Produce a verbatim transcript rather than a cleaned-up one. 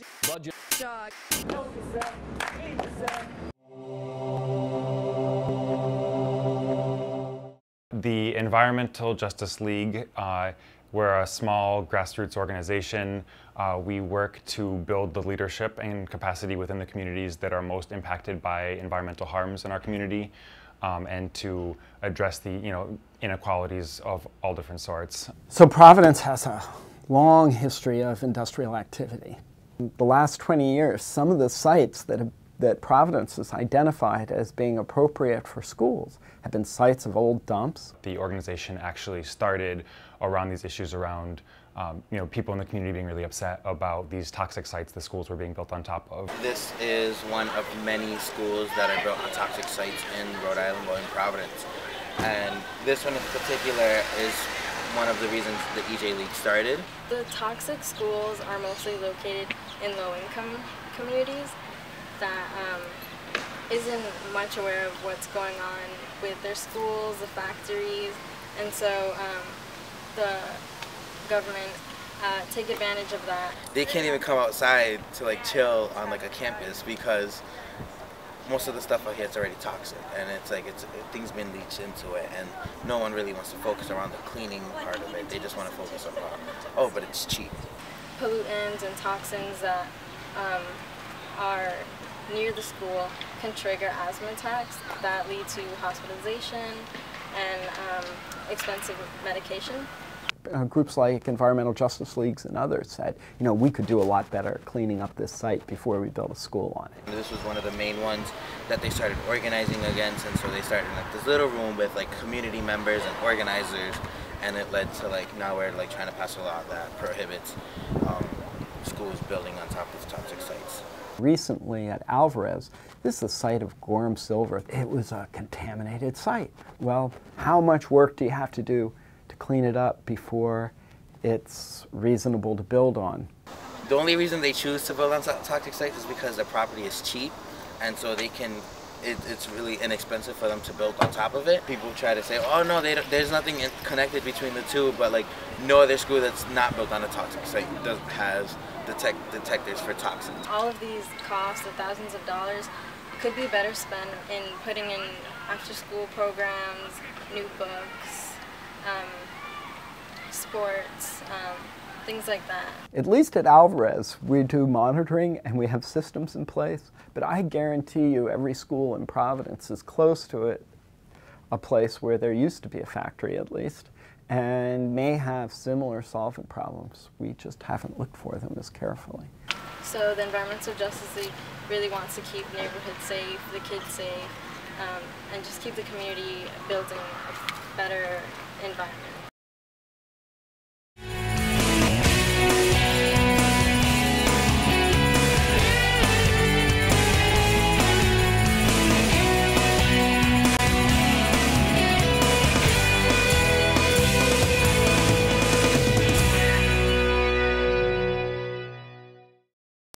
raise budget. Dog. Help yourself. Feed yourself. The Environmental Justice League, uh, we're a small grassroots organization. Uh, we work to build the leadership and capacity within the communities that are most impacted by environmental harms in our community, um, and to address the you know inequalities of all different sorts. So Providence has a long history of industrial activity. In the last twenty years, some of the sites that have that Providence has identified as being appropriate for schools have been sites of old dumps. The organization actually started around these issues around um, you know, people in the community being really upset about these toxic sites the schools were being built on top of. This is one of many schools that are built on toxic sites in Rhode Island, well, in Providence. And this one in particular is one of the reasons the E J League started. The toxic schools are mostly located in low-income communities that um, isn't much aware of what's going on with their schools, the factories, and so um, the government uh, take advantage of that. They can't even come outside to like chill on like a campus because most of the stuff out here is already toxic, and it's like it's things been leached into it, and no one really wants to focus around the cleaning part of it. They just want to focus on oh, but it's cheap. Pollutants and toxins that um, are near the school can trigger asthma attacks that lead to hospitalization and um, expensive medication. Uh, groups like Environmental Justice Leagues and others said, you know, we could do a lot better cleaning up this site before we build a school on it. And this was one of the main ones that they started organizing against, and so they started like this little room with like community members and organizers, and it led to like now we're like trying to pass a law that prohibits um, schools building on top of toxic sites. Recently at Alvarez, this is the site of Gorham Silver. It was a contaminated site. Well, how much work do you have to do to clean it up before it's reasonable to build on? The only reason they choose to build on toxic sites is because the property is cheap, and so they can, it, it's really inexpensive for them to build on top of it. People try to say, oh no, they don't, there's nothing connected between the two, but like no other school that's not built on a toxic site doesn't have Detect detectors for toxins. All of these costs of thousands of dollars could be better spent in putting in after-school programs, new books, um, sports, um, things like that. At least at Alvarez, we do monitoring and we have systems in place, but I guarantee you every school in Providence is close to it, a place where there used to be a factory at least, and may have similar solvent problems. We just haven't looked for them as carefully. So the Environmental Justice League really wants to keep neighborhoods safe, the kids safe, um, and just keep the community building a better environment.